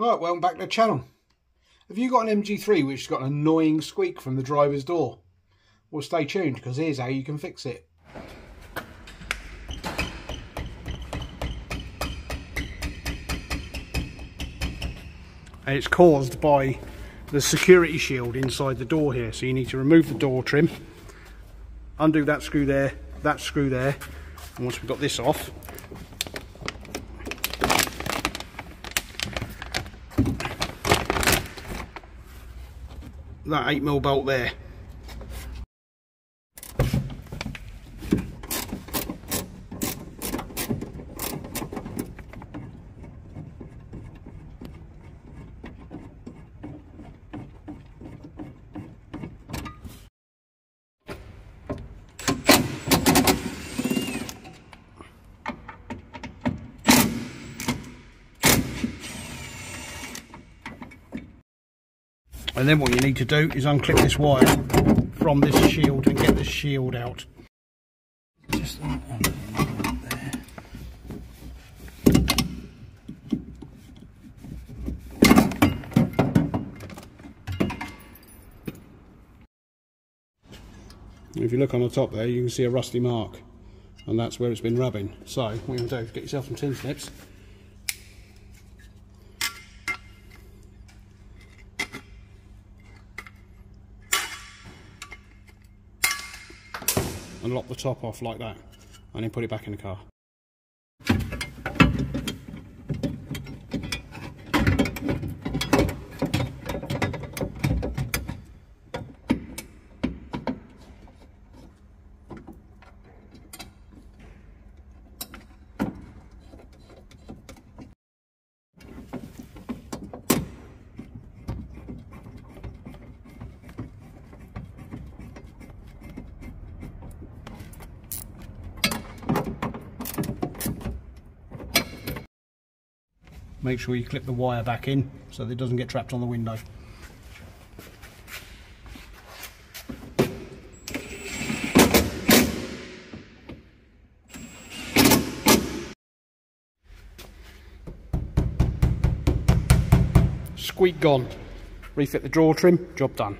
Right, welcome back to the channel. Have you got an MG3 which has got an annoying squeak from the driver's door? Well, stay tuned, because here's how you can fix it. And it's caused by the security shield inside the door here, so you need to remove the door trim, undo that screw there, that screw there, and once we've got this off, that 8mm bolt there. And then what you need to do is unclip this wire from this shield and get this shield out. Just that one there. If you look on the top there, you can see a rusty mark, and that's where it's been rubbing. So what you're going to do is get yourself some tin snips. And lock the top off like that, and then put it back in the car. Make sure you clip the wire back in so that it doesn't get trapped on the window. Squeak gone. Refit the drawer trim, job done.